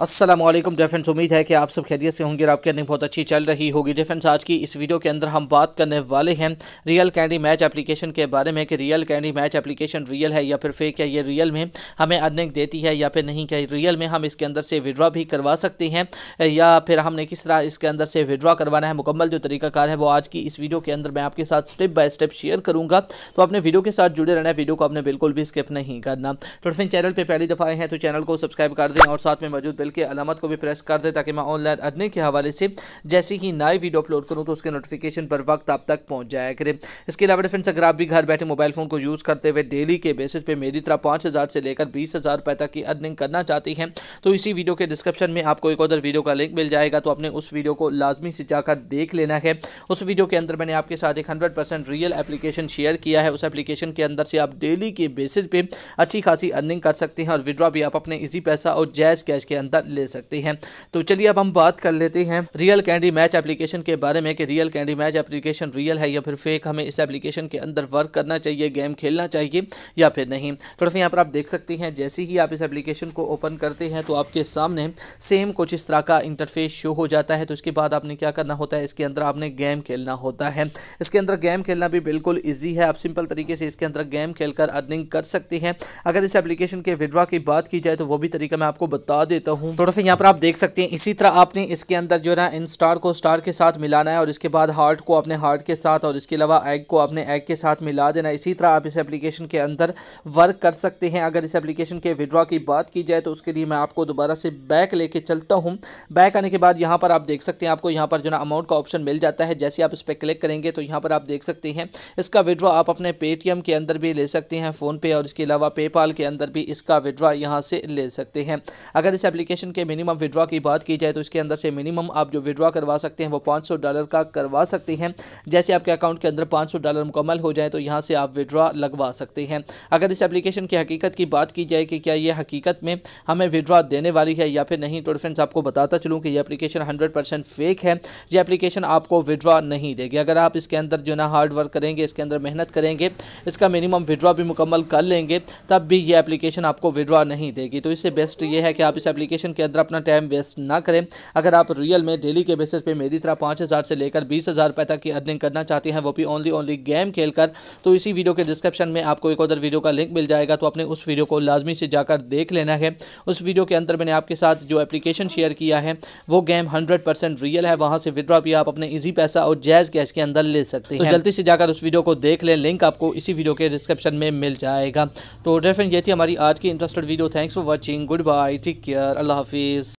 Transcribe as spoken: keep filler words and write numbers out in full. अस्सलामुअलैकुम डिफेंस, उम्मीद है कि आप सब खैरियत से होंगे और आपकी अर्निंग बहुत अच्छी चल रही होगी। डिफेंस, आज की इस वीडियो के अंदर हम बात करने वाले हैं रियल कैंडी मैच एप्लीकेशन के बारे में कि real candy match application real है या फिर फेक है, ये रियल में हमें अर्निंग देती है या फिर नहीं, क्या रियल में हम इसके अंदर से विड्रॉ भी करवा सकते हैं या फिर हमने किस तरह इसके अंदर से विड्रॉ करवाना है। मुकम्मल जो तरीकाकार है वो आज की इस वीडियो के अंदर मैं आपके साथ स्टेप बाय स्टेप शेयर करूँगा, तो अपने वीडियो के साथ जुड़े रहना है, वीडियो को आपने बिल्कुल भी स्किप नहीं करना। तो फ्रेंड्स, चैनल पर पहली दफ़ा आए हैं तो चैनल को सब्सक्राइब कर दें और साथ में मौजूद के अलामत को भी प्रेस कर दे ताकि मैं ऑनलाइन अर्निंग के हवाले से जैसे ही नई वीडियो अपलोड करूं तो उसके नोटिफिकेशन पर वक्त आप तक पहुंच जाया करे। इसके अलावा फ्रेंड्स, अगर आप भी घर बैठे मोबाइल फ़ोन को यूज़ करते हुए डेली के बेसिस पे मेरी तरह पाँच हज़ार से लेकर बीस हज़ार रुपये तक की अर्निंग करना चाहती हैं तो इसी वीडियो के डिस्क्रिप्शन में आपको एक और वीडियो का लिंक मिल जाएगा, तो आपने उस वीडियो को लाजमी से जाकर देख लेना है। उस वीडियो के अंदर मैंने आपके साथ एक hundred percent real application share किया है। उस एप्लीकेशन के अंदर से आप डेली के बेसिस पे अच्छी खासी अर्निंग कर सकते हैं और विड्रॉ भी आप अपने इजी पैसा और जैज़ कैश के अंदर ले सकते हैं। तो चलिए अब हम बात कर लेते हैं रियल कैंडी मैच एप्लीकेशन के बारे में कि real candy match application real है या फिर फेक, हमें इस एप्लीकेशन के अंदर वर्क करना चाहिए, गेम खेलना चाहिए या फिर नहीं। थोड़ा सा यहाँ पर आप देख सकते हैं, जैसे ही आप इस एप्लीकेशन को ओपन करते हैं तो आपके सामने सेम कुछ इस तरह का इंटरफेस शो हो जाता है। तो इसके बाद आपने क्या करना होता है, इसके अंदर आपने गेम खेलना होता है। इसके अंदर गेम खेलना भी बिल्कुल ईजी है, आप सिंपल तरीके से इसके अंदर गेम खेल कर अर्निंग कर सकते हैं। अगर इस एप्लीकेशन के विड्रॉ की बात की जाए तो वो भी तरीका मैं आपको बता देता हूँ। थोड़ा सा यहाँ पर आप देख सकते हैं, इसी तरह आपने इसके अंदर जो है ना इन स्टार को स्टार के साथ मिलाना है और इसके बाद हार्ट को अपने हार्ट के साथ और इसके अलावा एग को अपने एग के साथ मिला देना है। इसी तरह आप इस एप्लीकेशन के अंदर वर्क कर सकते हैं। अगर इस एप्लीकेशन के विड्रॉ की बात की जाए तो उसके लिए मैं आपको दोबारा से बैक लेके चलता हूँ। बैक आने के बाद यहाँ पर आप देख सकते हैं, आपको यहाँ पर जो ना अमाउंट का ऑप्शन मिल जाता है। जैसे आप इस पर क्लिक करेंगे तो यहाँ पर आप देख सकते हैं इसका विड्रॉ आप अपने पेटीएम के अंदर भी ले सकते हैं, फ़ोनपे और इसके अलावा पेपाल के अंदर भी इसका विड्रॉ यहाँ से ले सकते हैं। अगर इस एप्लीकेशन के मिनिमम विड्रॉ की बात की जाए तो इसके अंदर से मिनिमम आप जो विड्रॉ करवा सकते हैं वो पाँच सौ डॉलर का करवा सकते हैं। जैसे आपके अकाउंट के अंदर पाँच सौ डॉलर मुकम्मल हो जाए तो यहाँ से आप विड्रॉ लगवा सकते हैं। अगर इस एप्लीकेशन की हकीकत की बात की जाए कि क्या ये हकीकत में हमें विड्रॉ देने वाली है या फिर नहीं, तो फ्रेंड्स आपको बताता चलूँ कि यह एप्लीकेशन हंड्रेड परसेंट फेक है। ये एप्लीकेशन आपको विड्रॉ नहीं देगी। अगर आप इसके अंदर जो ना हार्ड वर्क करेंगे, इसके अंदर मेहनत करेंगे, इसका मिनिमम विड्रॉ भी मुकम्मल कर लेंगे, तब भी ये एप्लीकेशन आपको विड्रॉ नहीं देगी। तो इससे बेस्ट ये है कि आप इस एप्लीकेशन के अंदर अपना टाइम वेस्ट ना करें। अगर आप रियल में डेली के बेसिस पे मेरी तरह पाँच हज़ार से लेकर बीस हज़ार रुपये तक की अर्निंग करना चाहते हैं, वो भी ओनली ओनली गेम खेलकर, तो इसी वीडियो के डिस्क्रिप्शन में आपको एक और वीडियो का लिंक मिल जाएगा, तो आपने उस वीडियो को लाजमी से जाकर देख लेना है। उस वीडियो के अंदर मैंने आपके साथ जो एप्लीकेशन शेयर किया है वो गेम हंड्रेड परसेंट रियल है, वहाँ से विड्रॉ भी आप अपने ईजी पैसा और जैज़ कैश के अंदर ले सकते हैं। तो जल्दी से जाकर उस वीडियो को देख लें, लिंक आपको इसी वीडियो के डिस्क्रिप्शन में मिल जाएगा। तो डियर फ्रेंड, ये थी हमारी आज की interested video. Thanks for watching, goodbye, take care, अल्लाह हाफिज़।